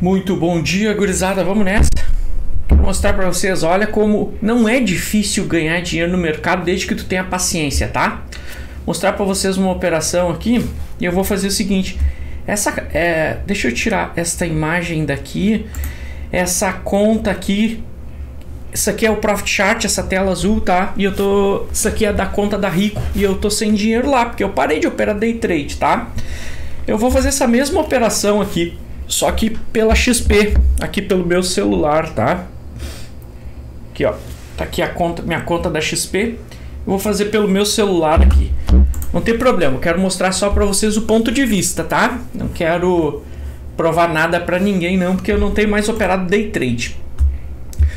Muito bom dia, gurizada, vamos nessa. Quero mostrar para vocês, olha como não é difícil ganhar dinheiro no mercado desde que tu tenha paciência, tá? Mostrar para vocês uma operação aqui e eu vou fazer o seguinte, deixa eu tirar esta imagem daqui, essa conta aqui, isso aqui é o Profit Chart, essa tela azul, tá? E eu tô, isso aqui é da conta da Rico e eu tô sem dinheiro lá porque eu parei de operar day trade, tá? Eu vou fazer essa mesma operação aqui, só que pela XP, aqui pelo meu celular, tá? Aqui, ó. Tá aqui a conta, minha conta da XP. Eu vou fazer pelo meu celular aqui. Não tem problema, eu quero mostrar só pra vocês o ponto de vista, tá? Não quero provar nada pra ninguém não, porque eu não tenho mais operado day trade.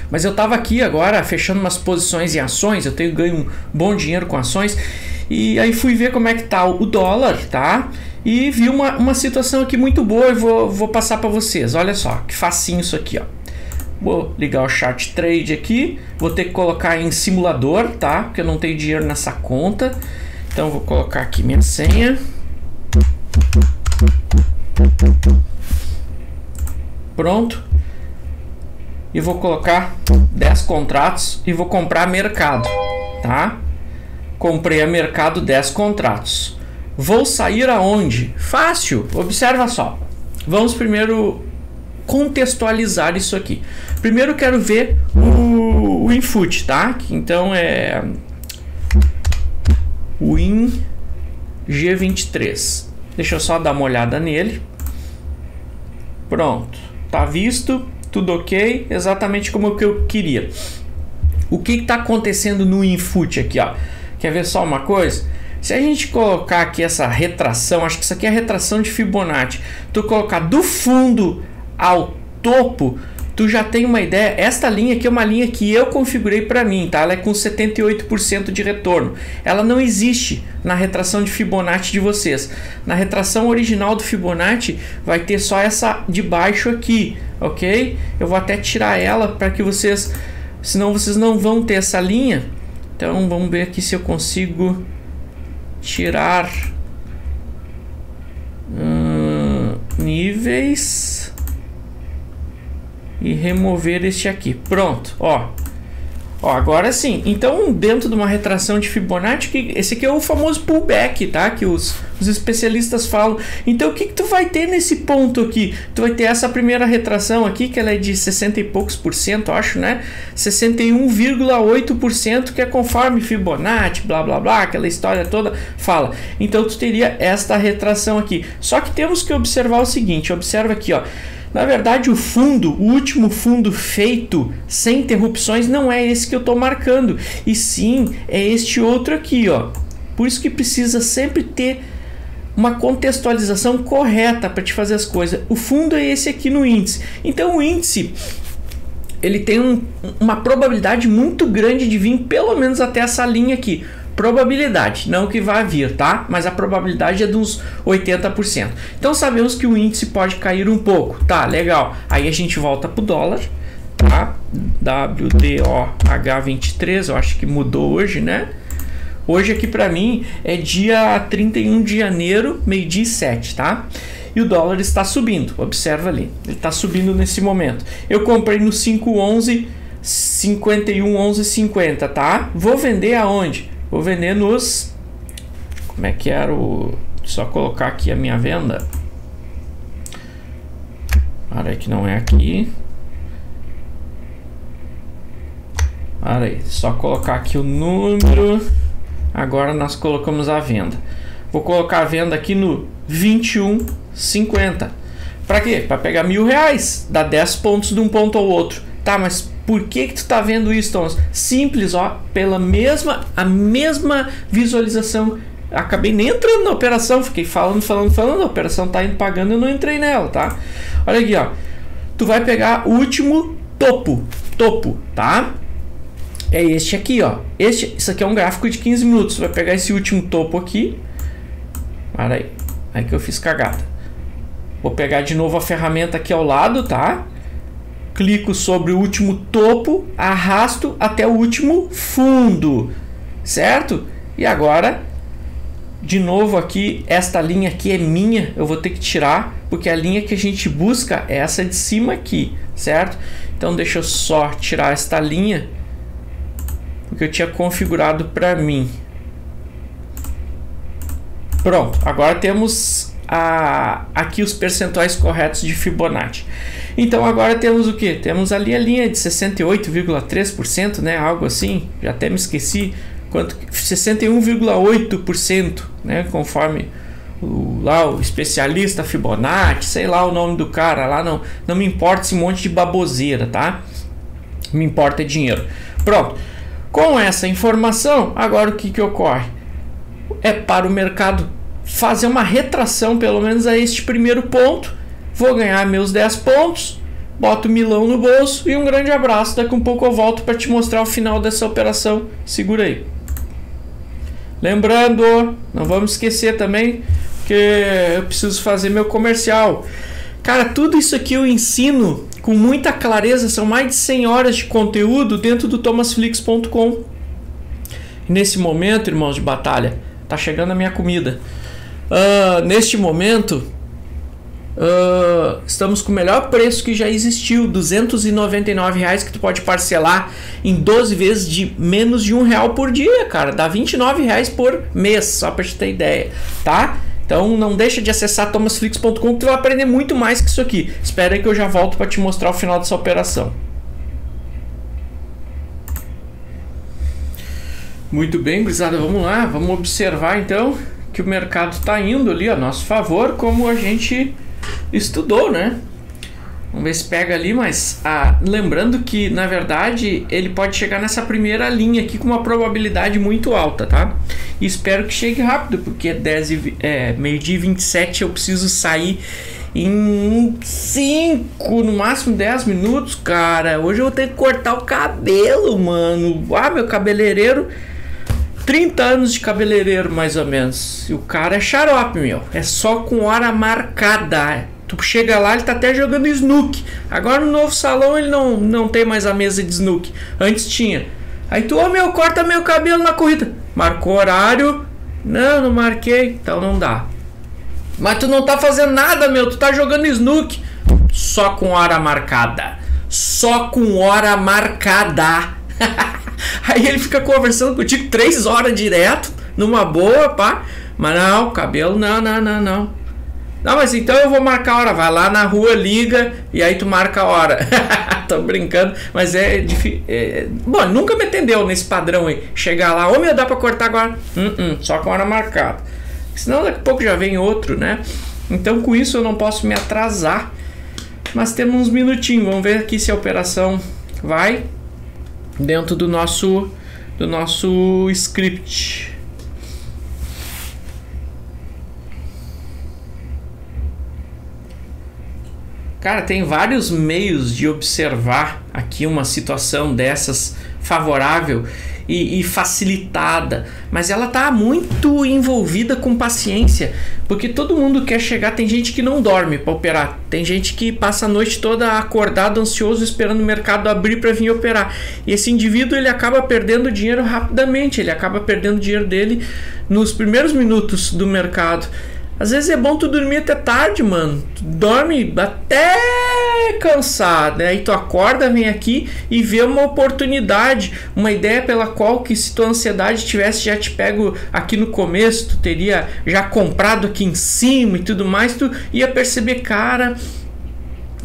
Mas eu tava aqui agora fechando umas posições em ações, eu tenho ganho um bom dinheiro com ações. E aí fui ver como é que tá o dólar, tá? E vi uma situação aqui muito boa e vou passar para vocês. Olha só, que facinho isso aqui, ó. Vou ligar o ChartTrade aqui. Vou ter que colocar em simulador, tá? Porque eu não tenho dinheiro nessa conta. Então vou colocar aqui minha senha. Pronto. E vou colocar 10 contratos e vou comprar mercado, tá? Comprei a mercado 10 contratos. Vou sair aonde? Fácil, observa só. Vamos primeiro contextualizar isso aqui. Primeiro quero ver o input, tá? Então é o in G23. Deixa eu só dar uma olhada nele. Pronto, tá visto, tudo ok, exatamente como que eu queria. O que está acontecendo no input aqui, ó? Quer ver só uma coisa? Se a gente colocar aqui essa retração, acho que isso aqui é a retração de Fibonacci, tu colocar do fundo ao topo, tu já tem uma ideia. Esta linha aqui é uma linha que eu configurei para mim, tá? Ela é com 78% de retorno. Ela não existe na retração de Fibonacci de vocês. Na retração original do Fibonacci vai ter só essa de baixo aqui, ok? Eu vou até tirar ela para que vocês, senão vocês não vão ter essa linha. Então vamos ver aqui se eu consigo tirar níveis e remover este aqui. Pronto, ó. Ó, agora sim. Então, dentro de uma retração de Fibonacci, que esse aqui é o famoso pullback, tá? Que os especialistas falam. Então, o que que tu vai ter nesse ponto aqui? Tu vai ter essa primeira retração aqui, que ela é de 60 e poucos por cento, eu acho, né? 61,8%, que é conforme Fibonacci, blá, blá, blá, aquela história toda fala. Então, tu teria esta retração aqui. Só que temos que observar o seguinte, observa aqui, ó. Na verdade, o fundo, o último fundo feito sem interrupções, não é esse que eu estou marcando, e sim é este outro aqui, ó. Por isso que precisa sempre ter uma contextualização correta para te fazer as coisas. O fundo é esse aqui no índice. Então o índice, ele tem uma probabilidade muito grande de vir pelo menos até essa linha aqui. Probabilidade, não que vai vir, tá? Mas a probabilidade é de uns 80%. Então sabemos que o índice pode cair um pouco, tá? Legal. Aí a gente volta pro dólar, tá? WDO H23, eu acho que mudou hoje, né? Hoje aqui para mim é dia 31 de janeiro, meio-dia e 7, tá? E o dólar está subindo, observa ali. Ele está subindo nesse momento. Eu comprei no 5,11, 51,11,50, tá? Vou vender aonde? Vou vender nos... Como é que era o... Só colocar aqui a minha venda. Para aí que não é aqui. Para aí. Só colocar aqui o número. Agora nós colocamos a venda. Vou colocar a venda aqui no 21,50. Para quê? Para pegar R$1.000. Dá 10 pontos de um ponto ao outro. Tá, mas... Por que que tu tá vendo isso, Thomas? Simples, ó, pela mesma visualização. Acabei nem entrando na operação, fiquei falando, a operação tá indo pagando, eu não entrei nela, tá? Olha aqui, ó. Tu vai pegar o último topo, tá? É este aqui, ó. Isso aqui é um gráfico de 15 minutos. Tu vai pegar esse último topo aqui. Para aí. Aí que eu fiz cagada. Vou pegar de novo a ferramenta aqui ao lado, tá? Clico sobre o último topo, arrasto até o último fundo, certo? E agora de novo aqui, esta linha aqui é minha, eu vou ter que tirar, porque a linha que a gente busca é essa de cima aqui, certo? Então deixa eu só tirar esta linha, porque eu tinha configurado para mim. Pronto, agora temos aqui os percentuais corretos de Fibonacci. Então agora temos o que? Temos ali a linha de 68,3%, né? Algo assim, já até me esqueci. 61,8%, né? Conforme o especialista Fibonacci, sei lá o nome do cara lá, não me importa esse monte de baboseira, tá? Me importa é dinheiro. Pronto, com essa informação, agora o que que ocorre? É para o mercado fazer uma retração, pelo menos a este primeiro ponto. Vou ganhar meus 10 pontos, boto milão no bolso e um grande abraço. Daqui um pouco eu volto para te mostrar o final dessa operação. Segura aí. Lembrando, não vamos esquecer também que eu preciso fazer meu comercial. Cara, tudo isso aqui eu ensino com muita clareza. São mais de 100 horas de conteúdo dentro do ThomasFlix.com. Nesse momento, irmãos de batalha, tá chegando a minha comida. Neste momento, estamos com o melhor preço que já existiu, R$299, que tu pode parcelar em 12 vezes de menos de R$1 por dia, cara. Dá R$29 por mês, só pra te ter ideia, tá? Então não deixa de acessar thomasflix.com, que tu vai aprender muito mais que isso aqui. Espera aí que eu já volto para te mostrar o final dessa operação. Muito bem, gurizada, vamos lá, vamos observar então que o mercado tá indo ali a nosso favor, como a gente estudou, né? Vamos ver se pega ali, mas lembrando que na verdade ele pode chegar nessa primeira linha aqui com uma probabilidade muito alta, tá? E espero que chegue rápido, porque meio-dia e 27 eu preciso sair em 5, no máximo 10 minutos, cara. Hoje eu vou ter que cortar o cabelo, mano. Ah, meu cabeleireiro, 30 anos de cabeleireiro, mais ou menos. E o cara é xarope, meu. É só com hora marcada. Tu chega lá, ele tá até jogando snook. Agora no novo salão ele não tem mais a mesa de snook. Antes tinha. Aí tu, meu, corta meu cabelo na corrida. Marcou horário. Não marquei. Então não dá. Mas tu não tá fazendo nada, meu. Tu tá jogando snook. Só com hora marcada. Só com hora marcada. Aí ele fica conversando contigo 3 horas direto, numa boa, pá. Mas não, cabelo, não, mas então eu vou marcar a hora. Vai lá na rua, liga e aí tu marca a hora. Tô brincando, mas é difícil. Bom, nunca me atendeu nesse padrão aí. Chegar lá, meu, dá pra cortar agora? Só com hora marcada. Senão daqui a pouco já vem outro, né? Então com isso eu não posso me atrasar. Mas temos uns minutinhos, vamos ver aqui se a operação vai dentro do nosso script. Cara, tem vários meios de observar aqui uma situação dessas favorável e facilitada, mas ela tá muito envolvida com paciência, porque todo mundo quer chegar. Tem gente que não dorme para operar, tem gente que passa a noite toda acordado, ansioso, esperando o mercado abrir para vir operar. E esse indivíduo, ele acaba perdendo dinheiro rapidamente, ele acaba perdendo dinheiro dele nos primeiros minutos do mercado. Às vezes é bom tu dormir até tarde, mano. Tu dorme até cansado, né? Aí tu acorda, vem aqui e vê uma oportunidade, uma ideia pela qual que, se tua ansiedade tivesse já te pego aqui no começo, tu teria já comprado aqui em cima e tudo mais, tu ia perceber, cara,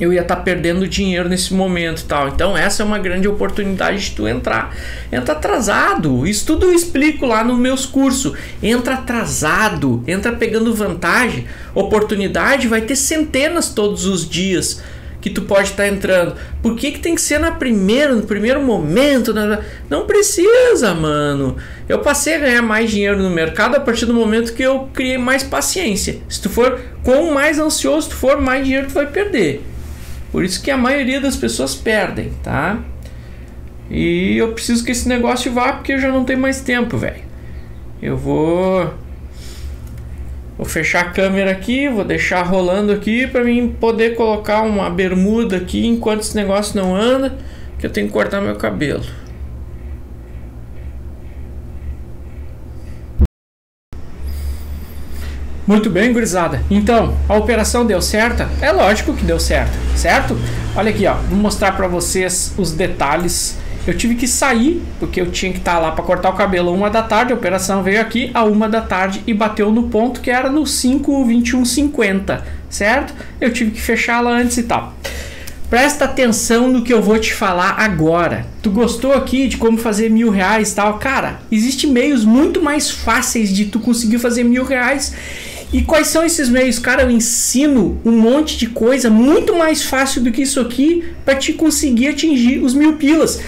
eu ia estar perdendo dinheiro nesse momento e tal. Então essa é uma grande oportunidade de tu entrar. Entra atrasado. Isso tudo eu explico lá nos meus cursos. Entra atrasado. Entra pegando vantagem. Oportunidade vai ter centenas todos os dias que tu pode estar entrando. Por que que tem que ser no primeiro momento? Não precisa, mano. Eu passei a ganhar mais dinheiro no mercado a partir do momento que eu criei mais paciência. Se tu for com mais ansioso, tu for, mais dinheiro tu vai perder. Por isso que a maioria das pessoas perdem, tá? E eu preciso que esse negócio vá, porque eu já não tenho mais tempo, velho. Eu vou fechar a câmera aqui, vou deixar rolando aqui para mim poder colocar uma bermuda aqui enquanto esse negócio não anda, que eu tenho que cortar meu cabelo. Muito bem, gurizada. Então, a operação deu certo? É lógico que deu certo, certo? Olha aqui, ó, vou mostrar para vocês os detalhes. Eu tive que sair, porque eu tinha que estar lá para cortar o cabelo 1 da tarde, a operação veio aqui a 1 da tarde e bateu no ponto que era no 5,2150, certo? Eu tive que fechá-la antes e tal. Presta atenção no que eu vou te falar agora. Tu gostou aqui de como fazer R$1.000 e tal? Cara, existem meios muito mais fáceis de tu conseguir fazer R$1.000. E quais são esses meios? Cara, eu ensino um monte de coisa muito mais fácil do que isso aqui para te conseguir atingir os R$1.000.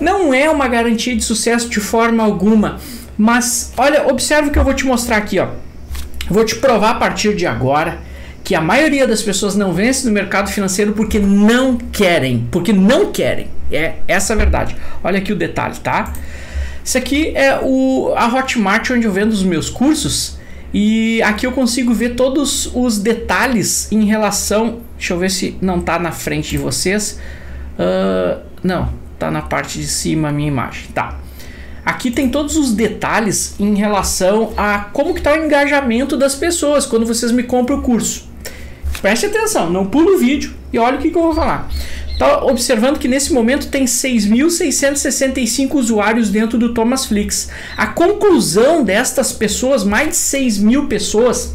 Não é uma garantia de sucesso de forma alguma, mas olha, observe o que eu vou te mostrar aqui, ó. Vou te provar a partir de agora que a maioria das pessoas não vence no mercado financeiro porque não querem. Porque não querem. É essa a verdade. Olha aqui o detalhe, tá? Isso aqui é a Hotmart onde eu vendo os meus cursos. E aqui eu consigo ver todos os detalhes em relação... Deixa eu ver se não tá na frente de vocês. Não, tá na parte de cima a minha imagem. Tá. Aqui tem todos os detalhes em relação a como que tá o engajamento das pessoas quando vocês me compram o curso. Preste atenção, não pula o vídeo e olha o que eu vou falar. Tá observando que nesse momento tem 6.665 usuários dentro do Thomas Flix. A conclusão destas pessoas, mais de 6.000 pessoas,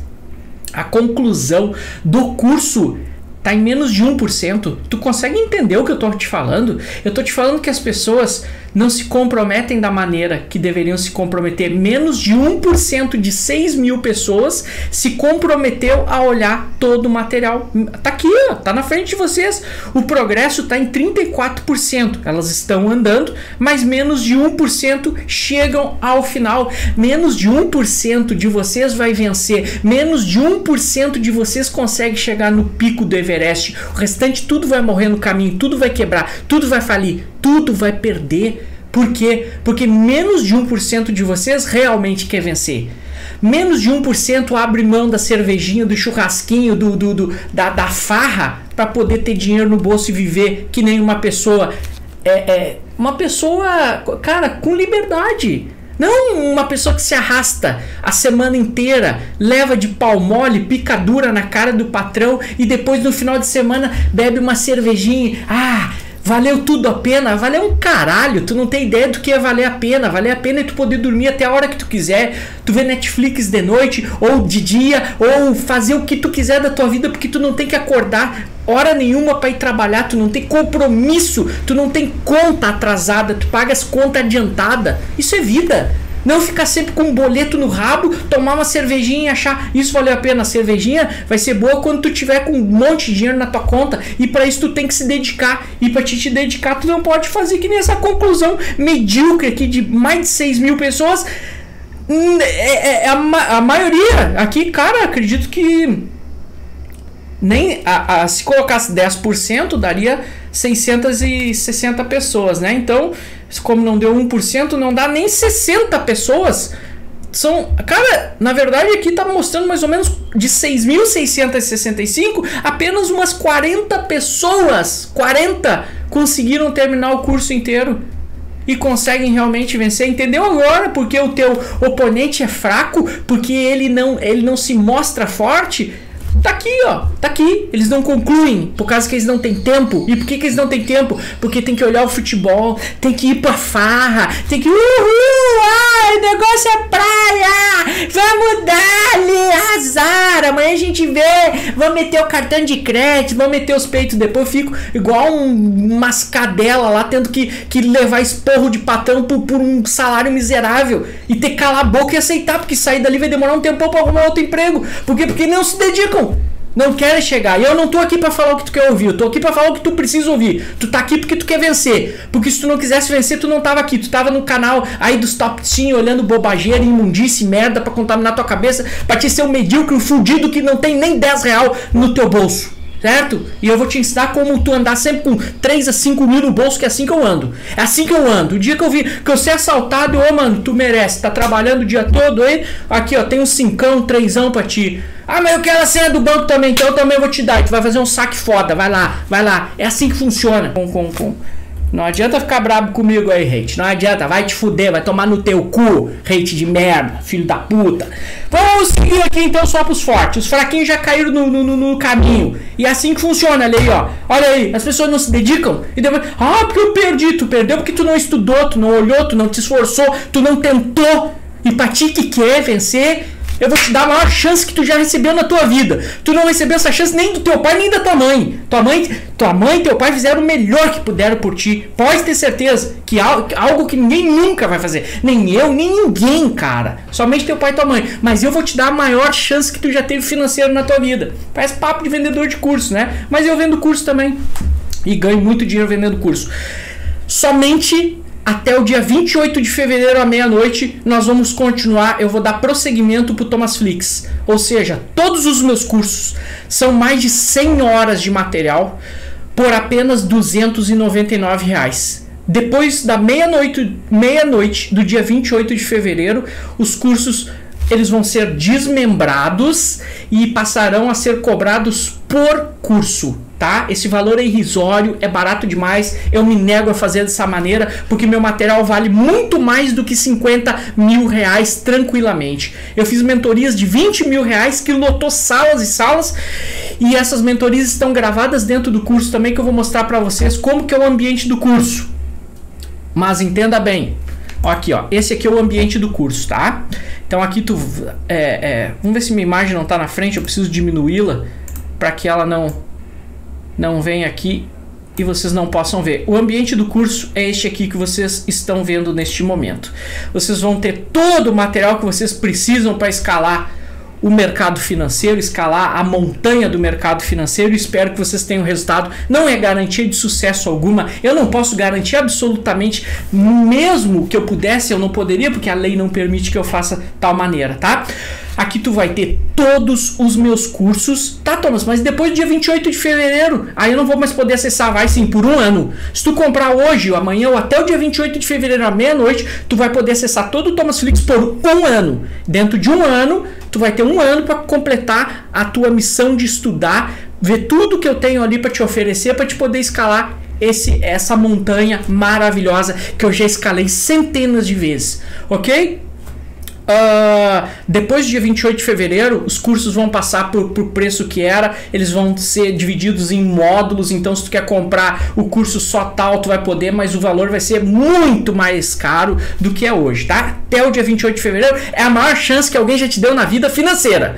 a conclusão do curso está em menos de 1%. Tu consegue entender o que eu estou te falando? Eu estou te falando que as pessoas não se comprometem da maneira que deveriam se comprometer. Menos de 1% de 6.000 pessoas se comprometeu a olhar todo o material. Tá aqui, ó, tá na frente de vocês. O progresso tá em 34%. Elas estão andando, mas menos de 1% chegam ao final. Menos de 1% de vocês vai vencer. Menos de 1% de vocês consegue chegar no pico do Everest. O restante tudo vai morrer no caminho, tudo vai quebrar, tudo vai falir, tudo vai perder. Por quê? Porque menos de 1% de vocês realmente quer vencer. Menos de 1% abre mão da cervejinha, do churrasquinho, da farra para poder ter dinheiro no bolso e viver que nem uma pessoa. Uma pessoa, cara, com liberdade. Não uma pessoa que se arrasta a semana inteira, leva de pau mole, picadura na cara do patrão e depois no final de semana bebe uma cervejinha. Ah, valeu tudo a pena, valeu um caralho, tu não tem ideia do que é valer a pena é tu poder dormir até a hora que tu quiser, tu ver Netflix de noite ou de dia, ou fazer o que tu quiser da tua vida, porque tu não tem que acordar hora nenhuma para ir trabalhar, tu não tem compromisso, tu não tem conta atrasada, tu paga as contas adiantada, isso é vida. Não ficar sempre com um boleto no rabo, tomar uma cervejinha e achar isso valeu a pena. A cervejinha vai ser boa quando tu tiver com um monte de dinheiro na tua conta e para isso tu tem que se dedicar. E para te dedicar tu não pode fazer que nem essa conclusão medíocre aqui de mais de 6.000 pessoas. A maioria aqui, cara, acredito que nem se colocasse 10% daria 660 pessoas, né? Então, como não deu 1%, não dá nem 60 pessoas. São, cara, na verdade aqui tá mostrando mais ou menos de 6.665, apenas umas 40 pessoas, 40 conseguiram terminar o curso inteiro e conseguem realmente vencer. Entendeu agora porque o teu oponente é fraco, porque ele não se mostra forte? Tá aqui, ó, tá aqui, eles não concluem por causa que eles não têm tempo. E por que eles não têm tempo? Porque tem que olhar o futebol, tem que ir pra farra, tem que, ai, o negócio é praia, vamos dar-lhe, azar, amanhã a gente vê, vamos meter o cartão de crédito, vamos meter os peitos, depois eu fico igual umas cadela lá, tendo que levar esporro de patrão por um salário miserável, e ter que calar a boca e aceitar, porque sair dali vai demorar um tempão pra arrumar outro emprego. Por quê? Porque não se dedicam. Não querem chegar. E eu não tô aqui pra falar o que tu quer ouvir. Eu tô aqui pra falar o que tu precisa ouvir. Tu tá aqui porque tu quer vencer. Porque se tu não quisesse vencer, tu não tava aqui. Tu tava no canal aí dos top team, olhando bobageira, imundice, merda pra contaminar tua cabeça, pra te ser um medíocre, um fudido que não tem nem 10 real no teu bolso. Certo? E eu vou te ensinar como tu andar sempre com 3 a 5 mil no bolso, que é assim que eu ando. É assim que eu ando. O dia que eu vi que eu ser assaltado, ô mano, tu merece. Tá trabalhando o dia todo, hein? Aqui, ó, tem um 5ão, 3ão pra ti. Ah, mas eu quero a senha do banco também, então eu também vou te dar. E tu vai fazer um saque foda, vai lá, vai lá. É assim que funciona. Não adianta ficar brabo comigo aí, hate. Não adianta, vai te fuder, vai tomar no teu cu, hate de merda, filho da puta. Vamos seguir aqui então só pros fortes. Os fraquinhos já caíram no caminho. E é assim que funciona, olha aí, ó. Olha aí, as pessoas não se dedicam e depois... Ah, porque eu perdi. Tu perdeu porque tu não estudou, tu não olhou, tu não te esforçou, tu não tentou. E pra ti que quer vencer, eu vou te dar a maior chance que tu já recebeu na tua vida. Tu não recebeu essa chance nem do teu pai, nem da tua mãe. Tua mãe e teu pai fizeram o melhor que puderam por ti. Pode ter certeza que algo que ninguém nunca vai fazer. Nem eu, nem ninguém, cara. Somente teu pai e tua mãe. Mas eu vou te dar a maior chance que tu já teve financeiro na tua vida. Parece papo de vendedor de curso, né? Mas eu vendo curso também. E ganho muito dinheiro vendendo curso. Somente... Até o dia 28 de fevereiro à meia-noite nós vamos continuar, eu vou dar prosseguimento pro Thomas Flix. Ou seja, todos os meus cursos são mais de 100 horas de material por apenas R$299. Depois da meia-noite do dia 28 de fevereiro, os cursos eles vão ser desmembrados e passarão a ser cobrados por curso. Tá? Esse valor é irrisório, é barato demais, eu me nego a fazer dessa maneira, porque meu material vale muito mais do que R$50 mil tranquilamente. Eu fiz mentorias de R$20 mil que lotou salas e salas, e essas mentorias estão gravadas dentro do curso também, que eu vou mostrar para vocês como que é o ambiente do curso. Mas entenda bem, ó, aqui ó, esse aqui é o ambiente do curso, tá? Então aqui tu, vamos ver se minha imagem não tá na frente, eu preciso diminuí-la para que ela não vem aqui e vocês não possam ver. O ambiente do curso é este aqui que vocês estão vendo neste momento. Vocês vão ter todo o material que vocês precisam para escalar o mercado financeiro, escalar a montanha do mercado financeiro. Espero que vocês tenham resultado. Não é garantia de sucesso alguma. Eu não posso garantir absolutamente, mesmo que eu pudesse, eu não poderia, porque a lei não permite que eu faça tal maneira, tá? Aqui tu vai ter todos os meus cursos. Tá, Thomas, mas depois do dia 28 de fevereiro, aí eu não vou mais poder acessar. Vai sim, por um ano. Se tu comprar hoje ou amanhã ou até o dia 28 de fevereiro à meia-noite, tu vai poder acessar todo o Thomas Flix por um ano. Dentro de um ano, tu vai ter um ano para completar a tua missão de estudar, ver tudo que eu tenho ali para te oferecer, para te poder escalar essa montanha maravilhosa que eu já escalei centenas de vezes, ok? Depois do dia 28 de fevereiro os cursos vão passar por preço que era, eles vão ser divididos em módulos, então se tu quer comprar o curso só tal, tu vai poder, mas o valor vai ser muito mais caro do que é hoje, tá? Até o dia 28 de fevereiro é a maior chance que alguém já te deu na vida financeira,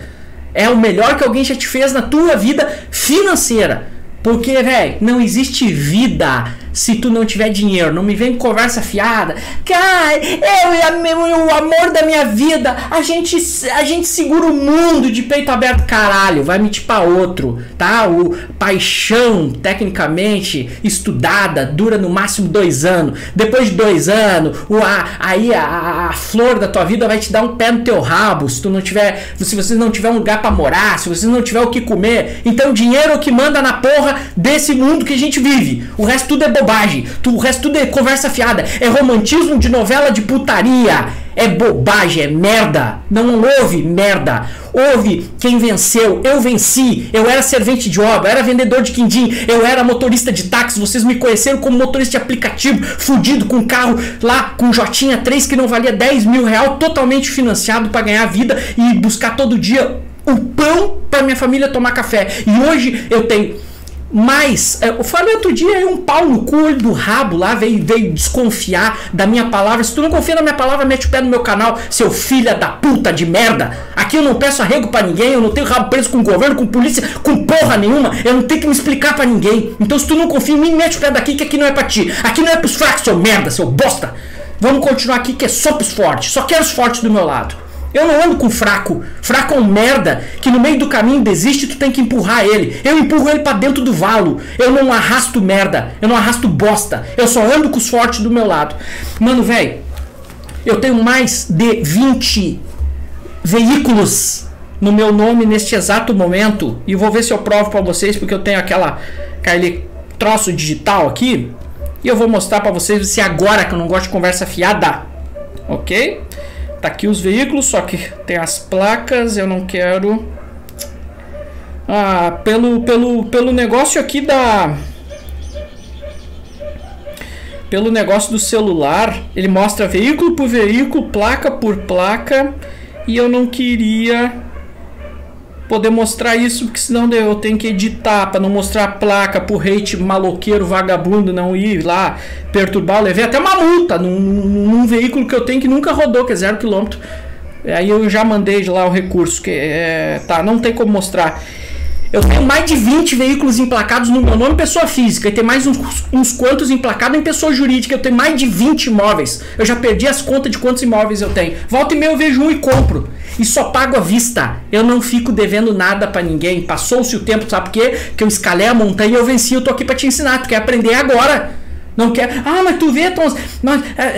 é o melhor que alguém já te fez na tua vida financeira, porque, velho, não existe vida se tu não tiver dinheiro. Não me vem com conversa fiada. Cara, o amor da minha vida, a gente segura o mundo de peito aberto. Caralho, vai mentir pra outro, tá? O paixão, tecnicamente estudada, dura no máximo 2 anos. Depois de 2 anos, a flor da tua vida vai te dar um pé no teu rabo. Se você não tiver um lugar pra morar, se você não tiver o que comer. Então dinheiro é o que manda na porra desse mundo que a gente vive. O resto tudo é bobagem, o resto tudo é conversa fiada, é romantismo de novela de putaria, é bobagem, é merda, não houve merda, houve quem venceu, eu venci, eu era servente de obra, eu era vendedor de quindim, eu era motorista de táxi, vocês me conheceram como motorista de aplicativo, fudido com carro lá, com Jotinha 3 que não valia R$10 mil, totalmente financiado para ganhar vida e buscar todo dia o pão para minha família tomar café, e hoje eu tenho... Mas, eu falei outro dia, um pau no cu do rabo lá veio desconfiar da minha palavra. Se tu não confia na minha palavra, mete o pé no meu canal, seu filho da puta de merda. Aqui eu não peço arrego pra ninguém, eu não tenho rabo preso com o governo, com polícia, com porra nenhuma. Eu não tenho que me explicar pra ninguém. Então se tu não confia em mim, mete o pé daqui que aqui não é pra ti. Aqui não é pros fracos, seu merda, seu bosta. Vamos continuar aqui que é só pros fortes, só quero os fortes do meu lado. Eu não ando com fraco. Fraco é um merda que no meio do caminho desiste e tu tem que empurrar ele. Eu empurro ele pra dentro do valo. Eu não arrasto merda. Eu não arrasto bosta. Eu só ando com os fortes do meu lado. Mano, velho, eu tenho mais de 20 veículos no meu nome neste exato momento. E vou ver se eu provo pra vocês, porque eu tenho aquele troço digital aqui. E eu vou mostrar pra vocês se agora que eu não gosto de conversa fiada. Ok? Tá aqui os veículos, só que tem as placas, eu não quero... pelo negócio aqui da... pelo negócio do celular, ele mostra veículo por veículo, placa por placa, e eu não queria poder mostrar isso, porque senão eu tenho que editar para não mostrar a placa pro hate maloqueiro, vagabundo não ir lá perturbar. Eu levei até uma multa num veículo que eu tenho que nunca rodou, que é 0 km. Aí eu já mandei de lá o recurso, que é, tá, não tem como mostrar. Eu tenho mais de 20 veículos emplacados no meu nome, pessoa física, e tem mais uns quantos emplacados em pessoa jurídica. Eu tenho mais de 20 imóveis. Eu já perdi as contas de quantos imóveis eu tenho. Volta e meia eu vejo um e compro. E só pago à vista. Eu não fico devendo nada pra ninguém. Passou-se o tempo, sabe por quê? Que eu escalei a montanha e eu venci. Eu tô aqui pra te ensinar. Tu quer aprender agora? Não quer? Ah, mas tu vê, Thomas,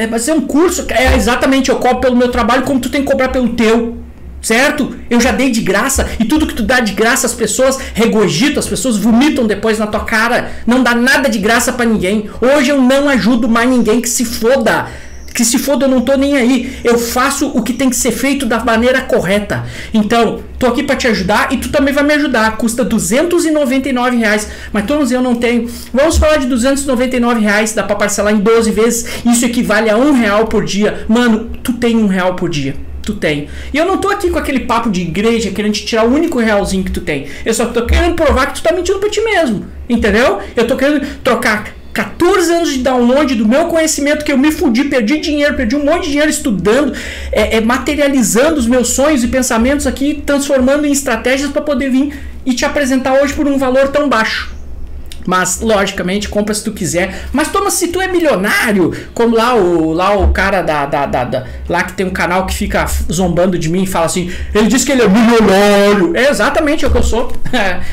vai ser um curso. É, exatamente, eu cobro pelo meu trabalho como tu tem que cobrar pelo teu. Certo? Eu já dei de graça, e tudo que tu dá de graça as pessoas regurgitam, as pessoas vomitam depois na tua cara. Não dá nada de graça pra ninguém. Hoje eu não ajudo mais ninguém, que se foda. Que se foda, eu não tô nem aí. Eu faço o que tem que ser feito da maneira correta. Então, tô aqui pra te ajudar e tu também vai me ajudar. Custa R$299, mas todos eu não tenho. Vamos falar de R$299, dá pra parcelar em 12 vezes. Isso equivale a R$1 por dia. Mano, tu tem R$1 por dia. Tu tem. E eu não tô aqui com aquele papo de igreja querendo te tirar o único realzinho que tu tem. Eu só tô querendo provar que tu tá mentindo pra ti mesmo. Entendeu? Eu tô querendo trocar 14 anos de download do meu conhecimento, que eu me fudi, perdi dinheiro, perdi um monte de dinheiro estudando, materializando os meus sonhos e pensamentos aqui, transformando em estratégias para poder vir e te apresentar hoje por um valor tão baixo. Mas, logicamente, compra se tu quiser. Mas, Thomas, se tu é milionário, como lá o cara lá que tem um canal que fica zombando de mim e fala assim, ele diz que ele é milionário. É exatamente o que eu sou.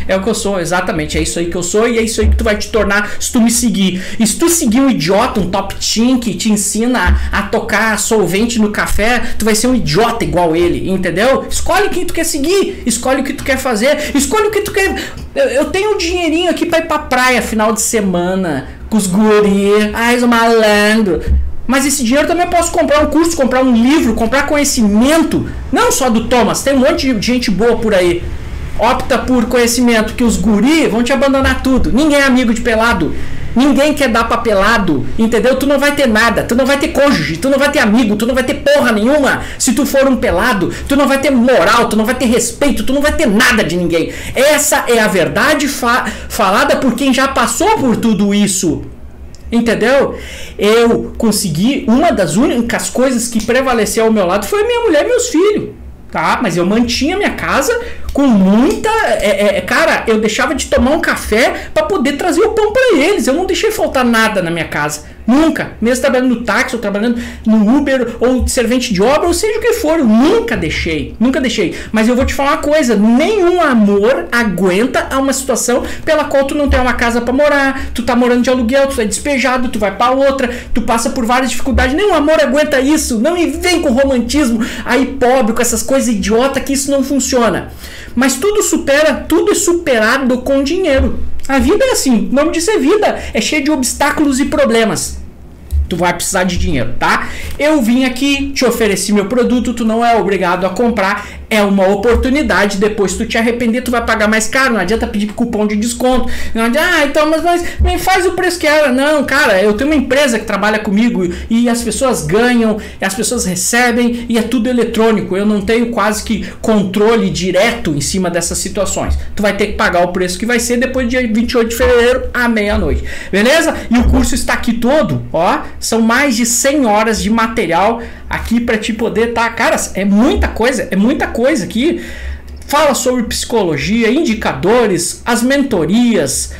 É o que eu sou, exatamente. É isso aí que eu sou, e é isso aí que tu vai te tornar se tu me seguir. E se tu seguir um idiota, um top team que te ensina a tocar solvente no café, tu vai ser um idiota igual ele, entendeu? Escolhe quem tu quer seguir, escolhe o que tu quer fazer, escolhe o que tu quer... Eu tenho um dinheirinho aqui pra ir pra praia final de semana, com os guri, ai, o malandro. Mas esse dinheiro também eu posso comprar um curso, comprar um livro, comprar conhecimento. Não só do Thomas, tem um monte de gente boa por aí. Opta por conhecimento, que os guri vão te abandonar tudo. Ninguém é amigo de pelado. Ninguém quer dar pra pelado, entendeu? Tu não vai ter nada, tu não vai ter cônjuge, tu não vai ter amigo, tu não vai ter porra nenhuma. Se tu for um pelado, tu não vai ter moral, tu não vai ter respeito, tu não vai ter nada de ninguém. Essa é a verdade falada por quem já passou por tudo isso. Entendeu? Eu consegui, uma das únicas coisas que prevaleceu ao meu lado foi minha mulher e meus filhos. Tá, mas eu mantinha minha casa com muita... cara, eu deixava de tomar um café para poder trazer o pão para eles. Eu não deixei faltar nada na minha casa. Nunca. Mesmo trabalhando no táxi, ou trabalhando no Uber, ou servente de obra, ou seja o que for. Eu nunca deixei. Nunca deixei. Mas eu vou te falar uma coisa. Nenhum amor aguenta uma situação pela qual tu não tem uma casa para morar. Tu tá morando de aluguel, tu é despejado, tu vai para outra, tu passa por várias dificuldades. Nenhum amor aguenta isso. Não me vem com romantismo aí pobre, com essas coisas idiota, que isso não funciona. Mas tudo supera, tudo é superado com dinheiro. A vida é assim, o nome disso é vida, é cheia de obstáculos e problemas. Tu vai precisar de dinheiro, tá? Eu vim aqui, te ofereci meu produto, tu não é obrigado a comprar, é uma oportunidade, depois tu te arrepender, tu vai pagar mais caro, não adianta pedir cupom de desconto, não adianta, ah, então, mas nem faz o preço que era. Não, cara, eu tenho uma empresa que trabalha comigo e as pessoas ganham, e as pessoas recebem, e é tudo eletrônico, eu não tenho quase que controle direto em cima dessas situações. Tu vai ter que pagar o preço que vai ser depois do dia 28 de fevereiro, à meia-noite, beleza? E o curso está aqui todo, ó, são mais de 100 horas de material aqui para te poder, tá? Cara, é muita coisa aqui. Fala sobre psicologia, indicadores, as mentorias,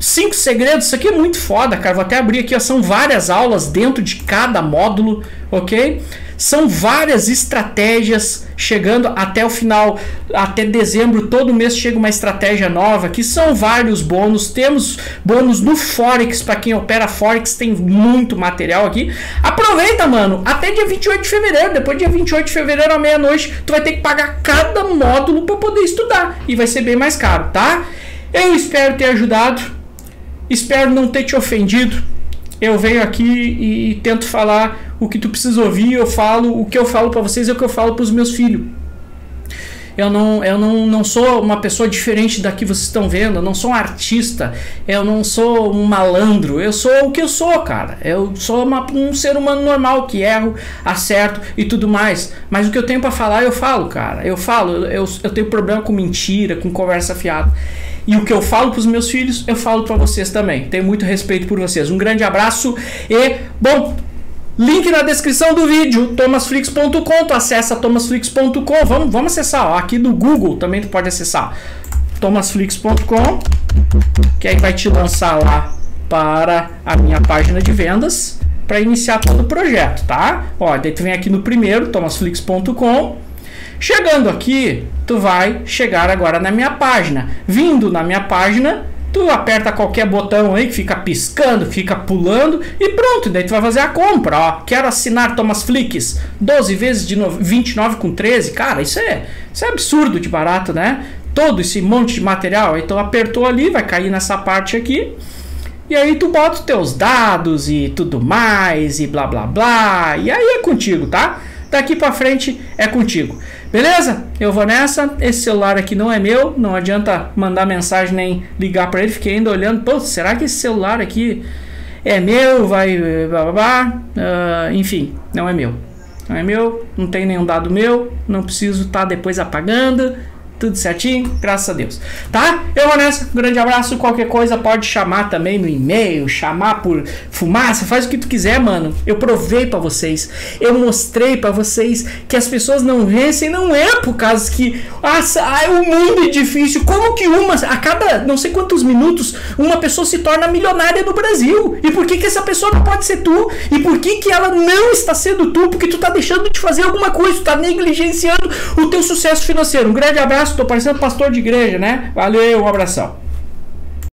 5 segredos, isso aqui é muito foda, cara. Vou até abrir aqui, ó, são várias aulas dentro de cada módulo, ok? São várias estratégias chegando até o final, até dezembro, todo mês chega uma estratégia nova, que são vários bônus, temos bônus no Forex, para quem opera Forex tem muito material aqui. Aproveita, mano, até dia 28 de fevereiro, depois dia 28 de fevereiro à meia-noite, tu vai ter que pagar cada módulo para poder estudar, e vai ser bem mais caro, tá? Eu espero ter ajudado, espero não ter te ofendido. Eu venho aqui e tento falar o que tu precisa ouvir, eu falo o que eu falo para vocês, é o que eu falo para os meus filhos. Eu não sou uma pessoa diferente da que vocês estão vendo. Eu não sou um artista. Eu não sou um malandro. Eu sou o que eu sou, cara. Eu sou um ser humano normal que erro, acerto e tudo mais. Mas o que eu tenho para falar, eu falo, cara. Eu falo. Eu tenho problema com mentira, com conversa fiada. E o que eu falo para os meus filhos, eu falo para vocês também. Tenho muito respeito por vocês. Um grande abraço e, bom, link na descrição do vídeo, ThomasFlix.com, tu acessa ThomasFlix.com, vamos acessar, ó, aqui do Google também tu pode acessar ThomasFlix.com, que aí vai te lançar lá para a minha página de vendas, para iniciar todo o projeto, tá? Ó, daí tu vem aqui no primeiro, ThomasFlix.com, chegando aqui, tu vai chegar agora na minha página. Vindo na minha página, tu aperta qualquer botão aí que fica piscando, fica pulando e pronto. Daí tu vai fazer a compra, ó. Quero assinar Thomas Flix 12 vezes de 29,13. Cara, isso é absurdo de barato, né? Todo esse monte de material. Então apertou ali, vai cair nessa parte aqui. E aí tu bota os teus dados e tudo mais e blá blá blá. E aí é contigo, tá? Daqui pra frente é contigo. Beleza? Eu vou nessa. Esse celular aqui não é meu. Não adianta mandar mensagem nem ligar pra ele. Fiquei ainda olhando. Pô, será que esse celular aqui é meu? Vai... blá, blá, blá. Enfim, não é meu. Não é meu. Não tem nenhum dado meu. Não preciso estar depois apagando. Tudo certinho. Graças a Deus. Tá? Eu vou nessa. Um grande abraço. Qualquer coisa pode chamar também no e-mail. Chamar por fumaça. Faz o que tu quiser, mano. Eu provei pra vocês. Eu mostrei pra vocês que as pessoas não vencem. Não é por causa que... o mundo é difícil. Como que a cada não sei quantos minutos uma pessoa se torna milionária no Brasil? E por que que essa pessoa não pode ser tu? E por que que ela não está sendo tu? Porque tu tá deixando de fazer alguma coisa. Tu tá negligenciando o teu sucesso financeiro. Um grande abraço. Tô parecendo pastor de igreja, né? Valeu, um abração.